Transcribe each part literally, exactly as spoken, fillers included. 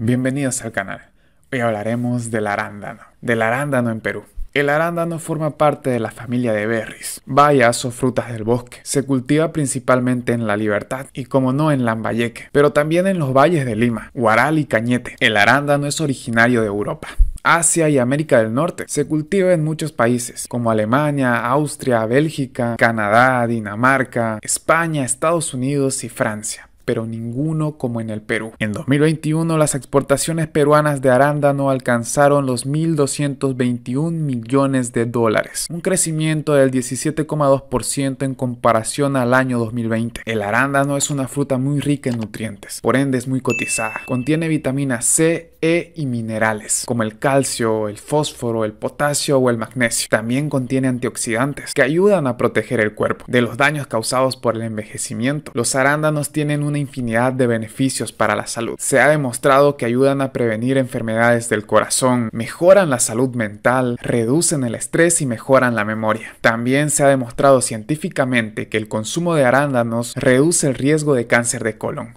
Bienvenidos al canal. Hoy hablaremos del arándano, del arándano en Perú. El arándano forma parte de la familia de berries, bayas o frutas del bosque. Se cultiva principalmente en La Libertad y, como no, en Lambayeque, pero también en los valles de Lima, Huaral y Cañete. El arándano es originario de Europa, Asia y América del Norte. Se cultiva en muchos países como Alemania, Austria, Bélgica, Canadá, Dinamarca, España, Estados Unidos y Francia, pero ninguno como en el Perú. En dos mil veintiuno, las exportaciones peruanas de arándano alcanzaron los mil doscientos veintiún millones de dólares, un crecimiento del diecisiete coma dos por ciento en comparación al año dos mil veinte. El arándano es una fruta muy rica en nutrientes, por ende es muy cotizada. Contiene vitaminas C, E y minerales, como el calcio, el fósforo, el potasio o el magnesio. También contiene antioxidantes que ayudan a proteger el cuerpo de los daños causados por el envejecimiento. Los arándanos tienen una infinidad de beneficios para la salud. Se ha demostrado que ayudan a prevenir enfermedades del corazón, mejoran la salud mental, reducen el estrés y mejoran la memoria. También se ha demostrado científicamente que el consumo de arándanos reduce el riesgo de cáncer de colon.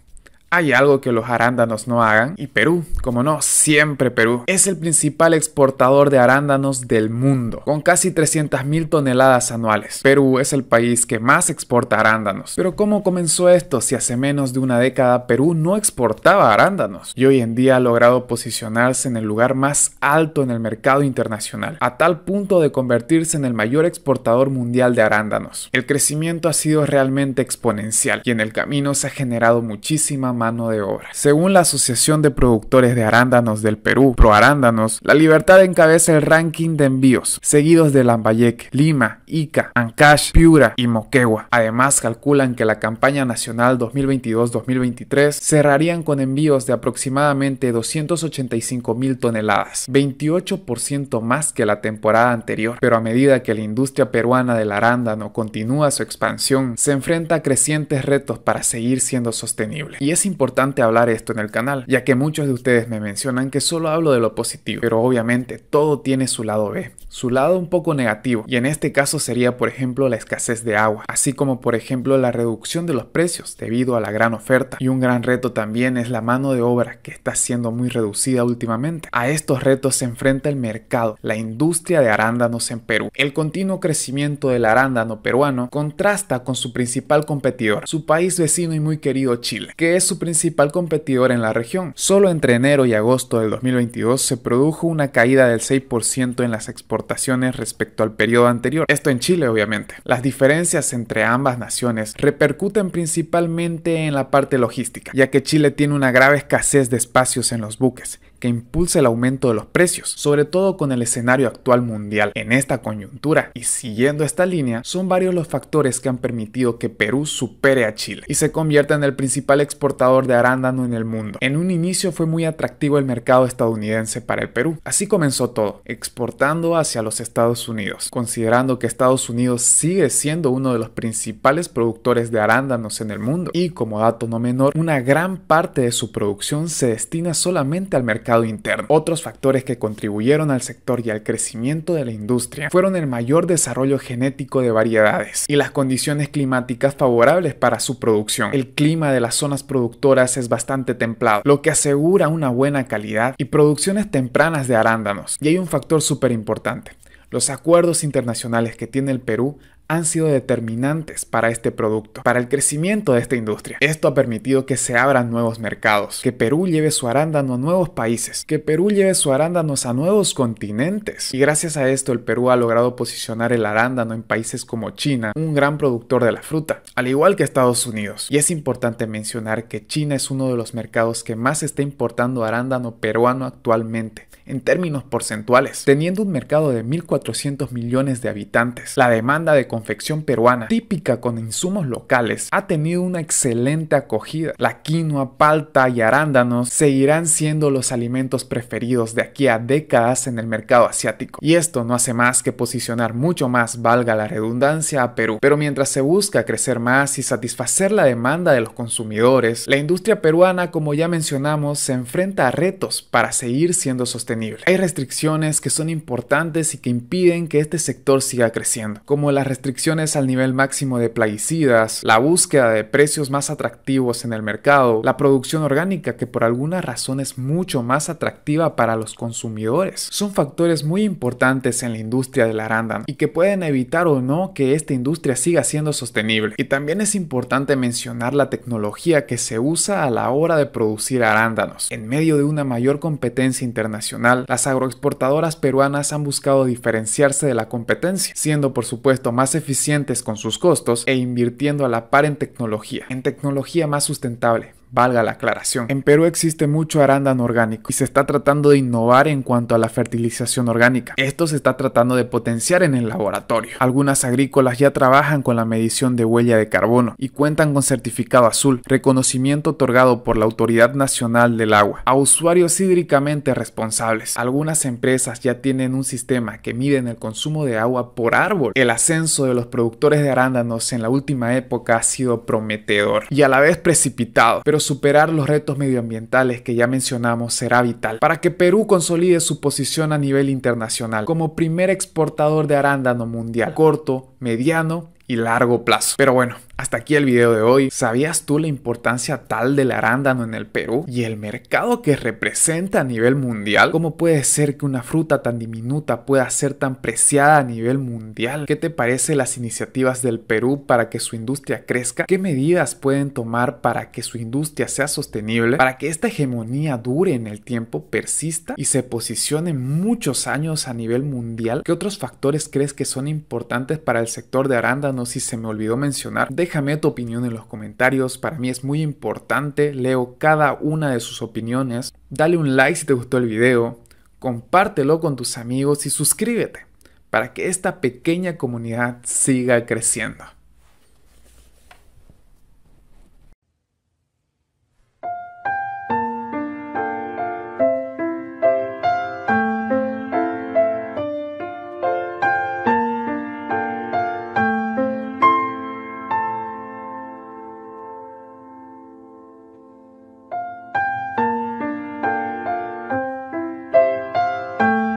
Hay algo que los arándanos no hagan, y Perú, como no, siempre Perú, es el principal exportador de arándanos del mundo, con casi trescientas mil toneladas anuales. Perú es el país que más exporta arándanos. Pero ¿cómo comenzó esto si hace menos de una década Perú no exportaba arándanos? Y hoy en día ha logrado posicionarse en el lugar más alto en el mercado internacional, a tal punto de convertirse en el mayor exportador mundial de arándanos. El crecimiento ha sido realmente exponencial, y en el camino se ha generado muchísima mano de obra. Según la Asociación de Productores de Arándanos del Perú, Pro Arándanos, La Libertad encabeza el ranking de envíos, seguidos de Lambayeque, Lima, Ica, Ancash, Piura y Moquegua. Además, calculan que la campaña nacional dos mil veintidós dos mil veintitrés cerrarían con envíos de aproximadamente doscientas ochenta y cinco mil toneladas, veintiocho por ciento más que la temporada anterior. Pero a medida que la industria peruana del arándano continúa su expansión, se enfrenta a crecientes retos para seguir siendo sostenible. Y es importante hablar esto en el canal, ya que muchos de ustedes me mencionan que solo hablo de lo positivo, pero obviamente todo tiene su lado B, su lado un poco negativo, y en este caso sería, por ejemplo, la escasez de agua, así como, por ejemplo, la reducción de los precios debido a la gran oferta. Y un gran reto también es la mano de obra, que está siendo muy reducida últimamente. A estos retos se enfrenta el mercado, la industria de arándanos en Perú. El continuo crecimiento del arándano peruano contrasta con su principal competidor, su país vecino y muy querido Chile, que es su principal competidor en la región. Solo entre enero y agosto del dos mil veintidós se produjo una caída del seis por ciento en las exportaciones respecto al periodo anterior, esto en Chile obviamente. Las diferencias entre ambas naciones repercuten principalmente en la parte logística, ya que Chile tiene una grave escasez de espacios en los buques, que impulsa el aumento de los precios, sobre todo con el escenario actual mundial. En esta coyuntura y siguiendo esta línea, son varios los factores que han permitido que Perú supere a Chile y se convierta en el principal exportador de arándano en el mundo. En un inicio fue muy atractivo el mercado estadounidense para el Perú. Así comenzó todo, exportando hacia los Estados Unidos. Considerando que Estados Unidos sigue siendo uno de los principales productores de arándanos en el mundo, y como dato no menor, una gran parte de su producción se destina solamente al mercado interno. Otros factores que contribuyeron al sector y al crecimiento de la industria fueron el mayor desarrollo genético de variedades y las condiciones climáticas favorables para su producción. El clima de las zonas productoras es bastante templado, lo que asegura una buena calidad y producciones tempranas de arándanos. Y hay un factor súper importante: los acuerdos internacionales que tiene el Perú han sido determinantes para este producto, para el crecimiento de esta industria. Esto ha permitido que se abran nuevos mercados, que Perú lleve su arándano a nuevos países, que Perú lleve su arándanos a nuevos continentes. Y gracias a esto el Perú ha logrado posicionar el arándano en países como China, un gran productor de la fruta, al igual que Estados Unidos. Y es importante mencionar que China es uno de los mercados que más está importando arándano peruano actualmente, en términos porcentuales, teniendo un mercado de mil cuatrocientos millones de habitantes. La demanda de confección peruana, típica con insumos locales, ha tenido una excelente acogida. La quinoa, palta y arándanos seguirán siendo los alimentos preferidos de aquí a décadas en el mercado asiático. Y esto no hace más que posicionar mucho más, valga la redundancia, a Perú. Pero mientras se busca crecer más y satisfacer la demanda de los consumidores, la industria peruana, como ya mencionamos, se enfrenta a retos para seguir siendo sostenible. Hay restricciones que son importantes y que impiden que este sector siga creciendo, como las restricciones restricciones al nivel máximo de plaguicidas, la búsqueda de precios más atractivos en el mercado, la producción orgánica que por alguna razón es mucho más atractiva para los consumidores. Son factores muy importantes en la industria del arándano y que pueden evitar o no que esta industria siga siendo sostenible. Y también es importante mencionar la tecnología que se usa a la hora de producir arándanos. En medio de una mayor competencia internacional, las agroexportadoras peruanas han buscado diferenciarse de la competencia, siendo por supuesto más eficientes con sus costos e invirtiendo a la par en tecnología, en tecnología más sustentable. Valga la aclaración. En Perú existe mucho arándano orgánico y se está tratando de innovar en cuanto a la fertilización orgánica. Esto se está tratando de potenciar en el laboratorio. Algunas agrícolas ya trabajan con la medición de huella de carbono y cuentan con certificado azul, reconocimiento otorgado por la Autoridad Nacional del Agua, a usuarios hídricamente responsables. Algunas empresas ya tienen un sistema que miden el consumo de agua por árbol. El ascenso de los productores de arándanos en la última época ha sido prometedor y a la vez precipitado, pero superar los retos medioambientales que ya mencionamos será vital para que Perú consolide su posición a nivel internacional como primer exportador de arándano mundial, corto, mediano y largo plazo. Pero bueno, hasta aquí el video de hoy. ¿Sabías tú la importancia tal del arándano en el Perú y el mercado que representa a nivel mundial? ¿Cómo puede ser que una fruta tan diminuta pueda ser tan preciada a nivel mundial? ¿Qué te parecen las iniciativas del Perú para que su industria crezca? ¿Qué medidas pueden tomar para que su industria sea sostenible? Para que esta hegemonía dure en el tiempo, persista y se posicione muchos años a nivel mundial. ¿Qué otros factores crees que son importantes para el sector de arándanos si se me olvidó mencionar? Déjame tu opinión en los comentarios, para mí es muy importante, leo cada una de sus opiniones. Dale un like si te gustó el video, compártelo con tus amigos y suscríbete para que esta pequeña comunidad siga creciendo.